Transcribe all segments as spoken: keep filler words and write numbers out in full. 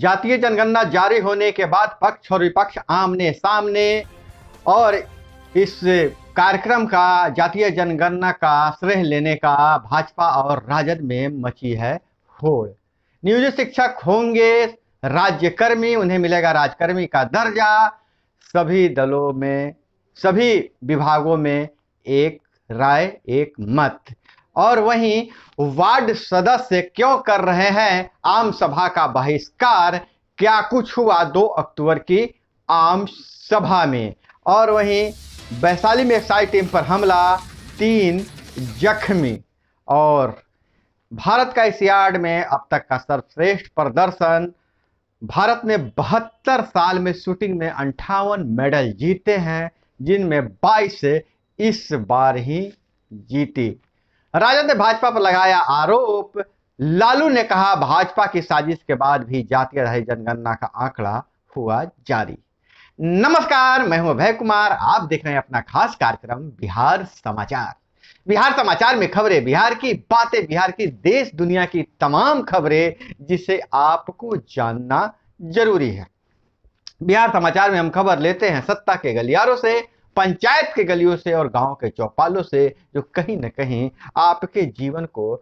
जातीय जनगणना जारी होने के बाद पक्ष और विपक्ष आमने सामने, और इस कार्यक्रम का, जातीय जनगणना का श्रेय लेने का भाजपा और राजद में मची है होड़। नियोजित शिक्षक होंगे राज्यकर्मी, उन्हें मिलेगा राज्यकर्मी का दर्जा। सभी दलों में, सभी विभागों में एक राय एक मत। और वहीं वार्ड सदस्य क्यों कर रहे हैं आम सभा का बहिष्कार, क्या कुछ हुआ दो अक्टूबर की आम सभा में। और वहीं वैशाली में एक्साइज टीम पर हमला, तीन जख्मी। और भारत का इस यार्ड में अब तक का सर्वश्रेष्ठ प्रदर्शन, भारत ने बहत्तर साल में शूटिंग में अंठावन मेडल जीते हैं, जिनमें बाईस इस बार ही जीती। राजद ने भाजपा पर लगाया आरोप, लालू ने कहा भाजपा की साजिश के बाद भी जातीय आधारित जनगणना का आंकड़ा हुआ जारी। नमस्कार, मैं हूं अभय कुमार, आप देख रहे हैं अपना खास कार्यक्रम बिहार समाचार। बिहार समाचार में खबरें, बिहार की बातें, बिहार की देश दुनिया की तमाम खबरें जिसे आपको जानना जरूरी है। बिहार समाचार में हम खबर लेते हैं सत्ता के गलियारों से, पंचायत के गलियों से और गांव के चौपालों से, जो कहीं ना कहीं आपके जीवन को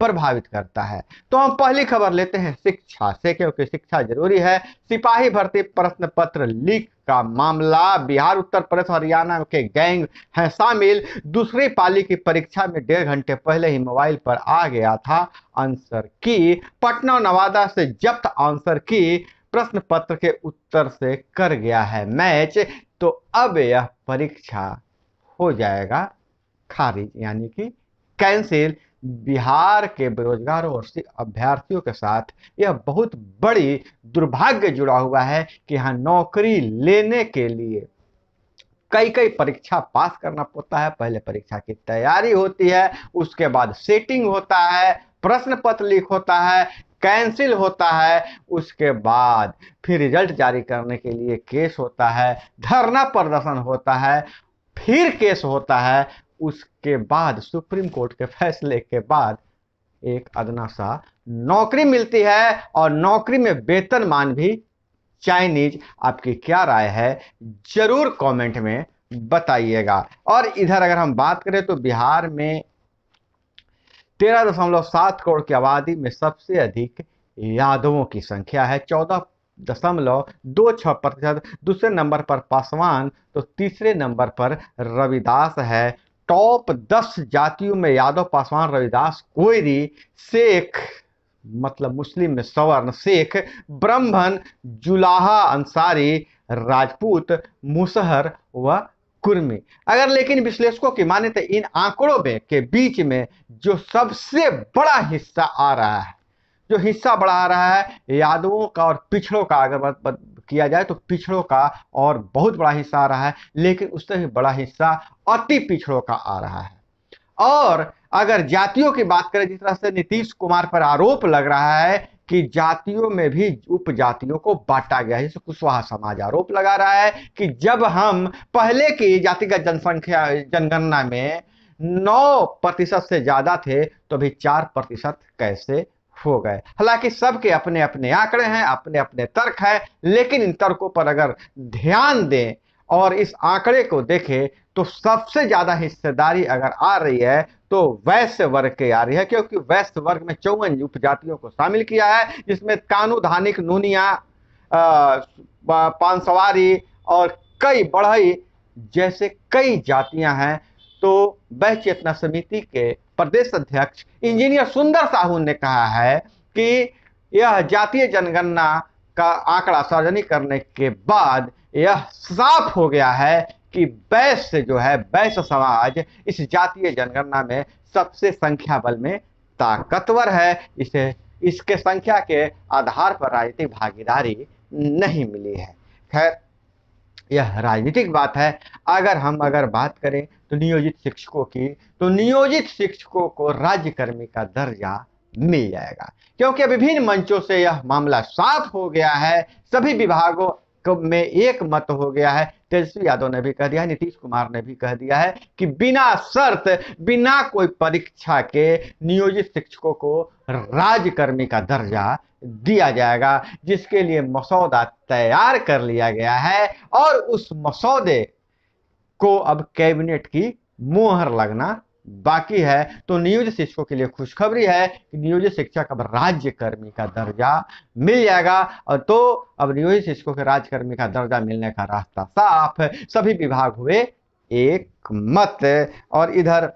प्रभावित करता है। तो हम पहली खबर लेते हैं शिक्षा से, क्योंकि शिक्षा जरूरी है। सिपाही भर्ती प्रश्न पत्र लीक का मामला, बिहार, उत्तर प्रदेश, हरियाणा के गैंग हैं शामिल। दूसरी पाली की परीक्षा में डेढ़ घंटे पहले ही मोबाइल पर आ गया था आंसर की। पटना और नवादा से जब्त आंसर की, प्रश्न पत्र के उत्तर से कर गया है मैच। तो अब यह परीक्षा हो जाएगा खारिज, यानी कि कैंसिल। बिहार के बेरोजगारों और अभ्यर्थियों के साथ यह बहुत बड़ी दुर्भाग्य जुड़ा हुआ है कि यहाँ नौकरी लेने के लिए कई कई परीक्षा पास करना पड़ता है। पहले परीक्षा की तैयारी होती है, उसके बाद सेटिंग होता है, प्रश्न पत्र लीक होता है, कैंसिल होता है, उसके बाद फिर रिजल्ट जारी करने के लिए केस होता है, धरना प्रदर्शन होता है, फिर केस होता है, उसके बाद सुप्रीम कोर्ट के फैसले के बाद एक अदना सा नौकरी मिलती है। और नौकरी में वेतनमान भी चाइनीज। आपकी क्या राय है जरूर कमेंट में बताइएगा। और इधर अगर हम बात करें तो बिहार में तेरह दशमलव सात करोड़ की आबादी में सबसे अधिक यादवों की संख्या है, चौदह दशमलव दो छः प्रतिशत। दूसरे नंबर पर पासवान, तो तीसरे नंबर पर रविदास है। टॉप दस जातियों में यादव, पासवान, रविदास, कोयरी, शेख मतलब मुस्लिम में सवर्ण शेख, ब्राह्मण, जुलाहा, अंसारी, राजपूत, मुसहर व कुर्मी। अगर लेकिन विश्लेषकों की माने तो इन आंकड़ों में के बीच में जो सबसे बड़ा हिस्सा आ रहा है, जो हिस्सा बड़ा आ रहा है यादवों का और पिछड़ों का, अगर बात किया जाए तो पिछड़ों का और बहुत बड़ा हिस्सा आ रहा है, लेकिन उससे भी बड़ा हिस्सा अति पिछड़ों का आ रहा है। और अगर जातियों की बात करें, जिस तरह से नीतीश कुमार पर आरोप लग रहा है कि जातियों में भी उपजातियों को बांटा गया है, जैसे कुशवाहा समाज आरोप लगा रहा है कि जब हम पहले की जातिगत जनसंख्या जनगणना में नौ प्रतिशत से ज्यादा थे तो भी चार प्रतिशत कैसे हो गए। हालांकि सबके अपने अपने आंकड़े हैं, अपने अपने तर्क हैं, लेकिन इन तर्कों पर अगर ध्यान दें और इस आंकड़े को देखें तो सबसे ज्यादा हिस्सेदारी अगर आ रही है तो वैश्य वर्ग के आ रही है, क्योंकि वैश्य वर्ग में चौवन उपजातियों को शामिल किया है, जिसमें कानू, धानिक, नूनिया, पानसवारी और कई बढ़ई जैसे कई जातियां हैं। तो वह चेतना समिति के प्रदेश अध्यक्ष इंजीनियर सुंदर साहू ने कहा है कि यह जातीय जनगणना का आंकड़ा सार्वजनिक करने के बाद यह साफ हो गया है कि वैश्य जो है, वैश्य समाज इस जातीय जनगणना में सबसे संख्या बल में ताकतवर है। इसे इसके संख्या के आधार पर राजनीतिक भागीदारी नहीं मिली है। खैर, यह राजनीतिक बात है। अगर हम अगर बात करें तो नियोजित शिक्षकों की, तो नियोजित शिक्षकों को राज्यकर्मी का दर्जा मिल जाएगा, क्योंकि विभिन्न मंचों से यह मामला साफ हो गया है। सभी विभागों में एक मत हो गया है। तेजस्वी यादव ने भी कह दिया है, नीतीश कुमार ने भी कह दिया है कि बिना शर्त बिना कोई परीक्षा के नियोजित शिक्षकों को राज्यकर्मी का दर्जा दिया जाएगा, जिसके लिए मसौदा तैयार कर लिया गया है और उस मसौदे को अब कैबिनेट की मोहर लगना बाकी है। तो नियोजित शिक्षकों के लिए खुशखबरी है कि नियोजित शिक्षक अब राज्यकर्मी का दर्जा मिल जाएगा। और तो अब नियोजित शिक्षकों के राज्यकर्मी का दर्जा मिलने का रास्ता साफ, सभी विभाग हुए एक मत। और इधर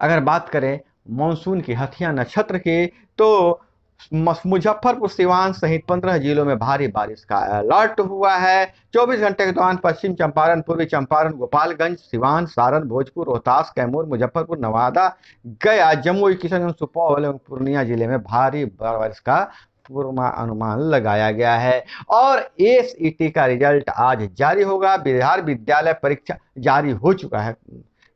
अगर बात करें मानसून की हथिया नक्षत्र की, तो मुजफ्फरपुर सीवान सहित पंद्रह जिलों में भारी बारिश का अलर्ट हुआ है। चौबीस घंटे के दौरान पश्चिम चंपारण, पूर्वी चंपारण, गोपालगंज, सीवान, सारण, भोजपुर, रोहतास, कैमूर, मुजफ्फरपुर, नवादा, गया, जम्मू, किशनगंज, सुपौल एवं पूर्णिया जिले में भारी बारिश का पूर्वानुमान लगाया गया है। और एसईटी का रिजल्ट आज जारी होगा। बिहार विद्यालय परीक्षा जारी हो चुका है,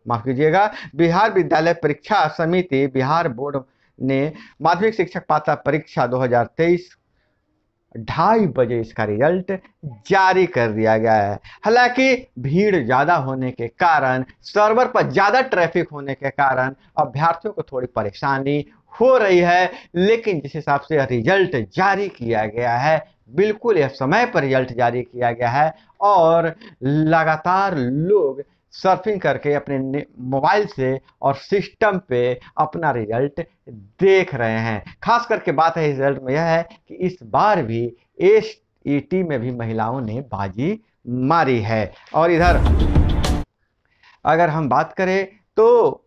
माफ कीजिएगा। बिहार विद्यालय परीक्षा समिति बिहार बोर्ड ने माध्यमिक शिक्षक पात्रता परीक्षा दो हज़ार तेईस ढाई बजे इसका रिजल्ट जारी कर दिया गया है। हालांकि भीड़ ज़्यादा होने के कारण, सर्वर पर ज़्यादा ट्रैफिक होने के कारण अभ्यर्थियों को थोड़ी परेशानी हो रही है, लेकिन जिस हिसाब से रिजल्ट जारी किया गया है, बिल्कुल यह समय पर रिजल्ट जारी किया गया है और लगातार लोग सर्फिंग करके अपने मोबाइल से और सिस्टम पे अपना रिजल्ट देख रहे हैं। खास करके बात है इस रिजल्ट में यह है कि इस बार भी एसईटी में भी महिलाओं ने बाजी मारी है। और इधर अगर हम बात करें तो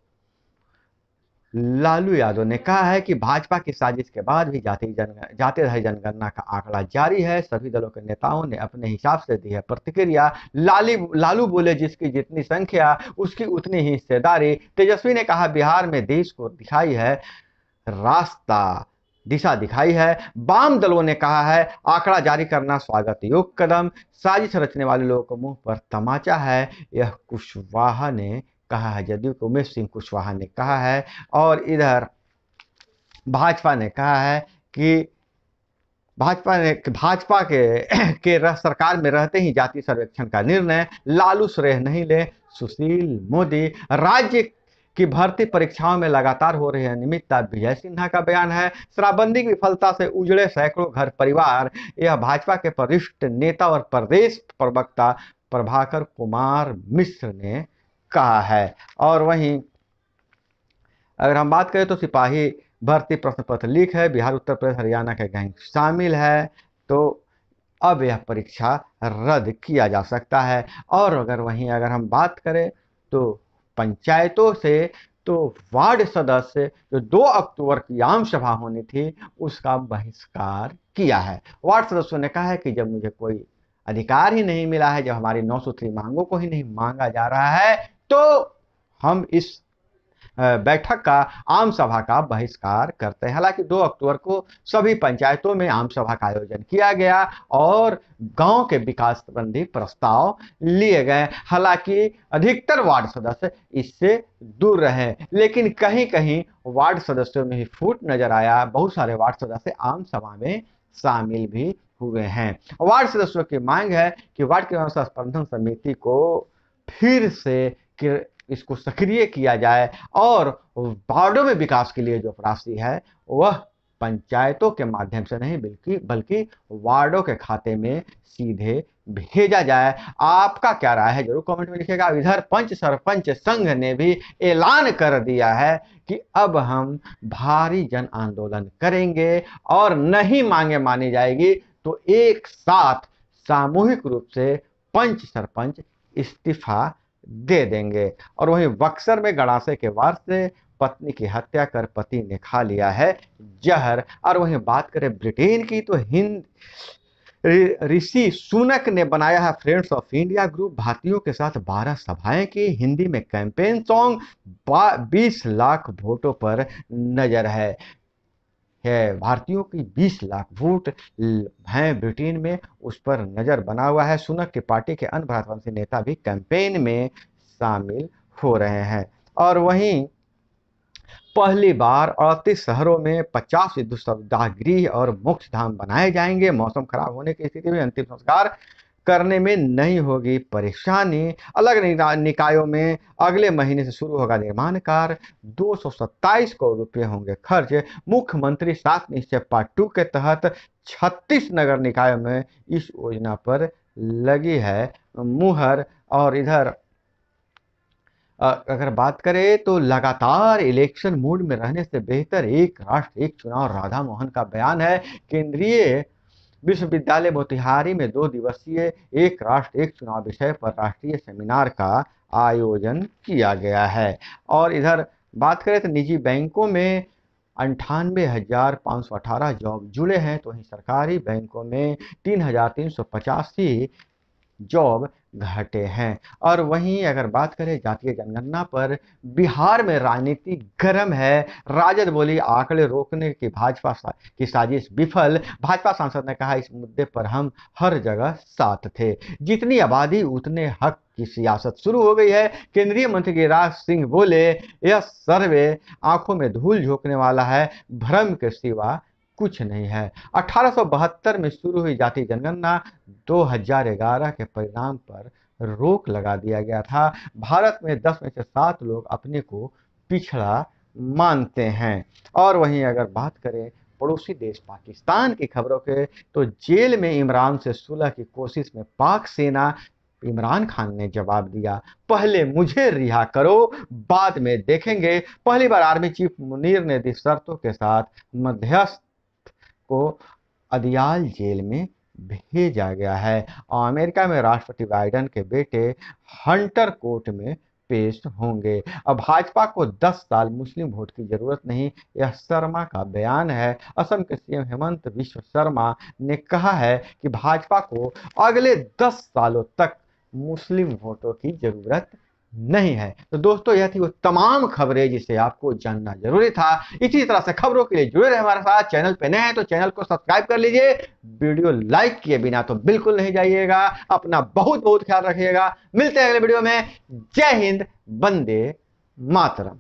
लालू यादव ने कहा है कि भाजपा की साजिश के बाद भी जाति जन जाते रहे जनगणना का आंकड़ा जारी है। सभी दलों के नेताओं ने अपने हिसाब से दी है प्रतिक्रिया। लाली लालू बोले, जिसकी जितनी संख्या उसकी उतनी ही हिस्सेदारी। तेजस्वी ने कहा, बिहार में देश को दिखाई है रास्ता, दिशा दिखाई है। वाम दलों ने कहा है आंकड़ा जारी करना स्वागत योग्य कदम, साजिश रचने वाले लोगों को मुंह पर तमाचा है, यह कुशवाहा ने कहा है, जदयू के उमेश सिंह कुशवाहा ने कहा है। और इधर भाजपा ने कहा है कि भाजपा ने भाजपा के के रह, सरकार में रहते ही जाति सर्वेक्षण का निर्णय लालू श्रेय नहीं ले, सुशील मोदी। राज्य की भर्ती परीक्षाओं में लगातार हो रही अनियमितता, विजय सिन्हा का बयान है। शराबबंदी की विफलता से उजड़े सैकड़ों घर परिवार, यह भाजपा के वरिष्ठ नेता और प्रदेश प्रवक्ता प्रभाकर कुमार मिश्र ने कहा है। और वहीं अगर हम बात करें तो सिपाही भर्ती प्रश्न पत्र लीक है, बिहार, उत्तर प्रदेश, हरियाणा के गैंग शामिल है, तो अब यह परीक्षा रद्द किया जा सकता है। और अगर वहीं अगर हम बात करें तो पंचायतों से, तो वार्ड सदस्य जो दो अक्टूबर की आम सभा होनी थी उसका बहिष्कार किया है। वार्ड सदस्यों ने कहा है कि जब मुझे कोई अधिकार ही नहीं मिला है, जब हमारी नौ सूत्री मांगों को ही नहीं मांगा जा रहा है, तो हम इस बैठक का, आम सभा का बहिष्कार करते हैं। हालांकि दो अक्टूबर को सभी पंचायतों में आम सभा का आयोजन किया गया और गांव के विकास संबंधी प्रस्ताव लिए गए। हालांकि अधिकतर वार्ड सदस्य इससे दूर रहे, लेकिन कहीं कहीं वार्ड सदस्यों में ही फूट नजर आया। बहुत सारे वार्ड सदस्य आम सभा में शामिल भी हुए हैं। वार्ड सदस्यों की मांग है कि वार्ड क्रियान्वयन संवर्धन समिति को फिर से इसको सक्रिय किया जाए और वार्डों में विकास के लिए जो राशि है वह पंचायतों के माध्यम से नहीं बल्कि बल्कि वार्डों के खाते में सीधे भेजा जाए। आपका क्या राय है जरूर कमेंट में लिखिएगा। इधर पंच सरपंच संघ ने भी ऐलान कर दिया है कि अब हम भारी जन आंदोलन करेंगे और नहीं मांगे मानी जाएगी तो एक साथ सामूहिक रूप से पंच सरपंच इस्तीफा दे देंगे। और वहीं बक्सर में गड़ासे के वार से पत्नी की हत्या कर पति ने खा लिया है जहर। और वहीं बात करें ब्रिटेन की, तो हिंद रिषि सुनक ने बनाया है फ्रेंड्स ऑफ इंडिया ग्रुप, भारतीयों के साथ बारह सभाएं की, हिंदी में कैंपेन सॉन्ग, बीस लाख वोटों पर नजर है है भारतीयों की बीस लाख वोट हैं ब्रिटेन में, उस पर नजर बना हुआ है। सुनक की पार्टी के अन्य भारतवंशी नेता भी कैंपेन में शामिल हो रहे हैं। और वहीं पहली बार अड़तीस शहरों में पचास हिंदू सप्ताह गृह और मोक्ष धाम बनाए जाएंगे। मौसम खराब होने की स्थिति में अंतिम संस्कार करने में नहीं होगी परेशानी। अलग निकायों में अगले महीने से शुरू होगा निर्माण कार्य। दो सौ सत्ताईस करोड़ रुपये होंगे खर्च। मुख्यमंत्री सात निश्चय पार्ट टू के तहत छत्तीस नगर निकायों में इस योजना पर लगी है मुहर। और इधर अगर बात करें तो लगातार इलेक्शन मूड में रहने से बेहतर एक राष्ट्र एक चुनाव, राधामोहन का बयान है। केंद्रीय विश्वविद्यालय मोतिहारी में दो दिवसीय एक राष्ट्र एक चुनाव विषय पर राष्ट्रीय सेमिनार का आयोजन किया गया है। और इधर बात करें तो निजी बैंकों में अंठानवे हजार पाँच सौ अठारह जॉब जुड़े हैं, तो वहीं सरकारी बैंकों में तीन हजार तीन सौ पचासी जॉब घटे हैं। और वहीं अगर बात करें जातीय जनगणना पर, बिहार में राजनीति गर्म है। राजद बोली आंकड़े रोकने की भाजपा की साजिश विफल। भाजपा सांसद ने कहा, इस मुद्दे पर हम हर जगह साथ थे। जितनी आबादी उतने हक की सियासत शुरू हो गई है। केंद्रीय मंत्री गिरिराज सिंह बोले, यह सर्वे आंखों में धूल झोंकने वाला है, भ्रम के सिवा कुछ नहीं है। अठारह सौ बहत्तर में शुरू हुई जातीय जनगणना दो हजार ग्यारह के परिणाम पर रोक लगा दिया गया था। भारत में दस में से सात लोग अपने को पिछड़ा मानते हैं। और वहीं अगर बात करें पड़ोसी देश पाकिस्तान की खबरों के, तो जेल में इमरान से सुलह की कोशिश में पाक सेना, इमरान खान ने जवाब दिया, पहले मुझे रिहा करो बाद में देखेंगे। पहली बार आर्मी चीफ मुनीर ने दी शर्तों के साथ मध्यस्थ को अदियाल जेल में भेजा गया है। अमेरिका में राष्ट्रपति बाइडेन के बेटे हंटर कोर्ट में पेश होंगे। अब भाजपा को दस साल मुस्लिम वोट की जरूरत नहीं, यह शर्मा का बयान है। असम के सीएम हेमंत विश्व शर्मा ने कहा है कि भाजपा को अगले दस सालों तक मुस्लिम वोटों की जरूरत नहीं है। तो दोस्तों, यह थी वो तमाम खबरें जिसे आपको जानना जरूरी था। इसी तरह से खबरों के लिए जुड़े रहे हमारे साथ। चैनल पे नए हैं तो चैनल को सब्सक्राइब कर लीजिए। वीडियो लाइक किए बिना तो बिल्कुल नहीं जाइएगा। अपना बहुत बहुत ख्याल रखिएगा। मिलते हैं अगले वीडियो में। जय हिंद, वंदे मातरम।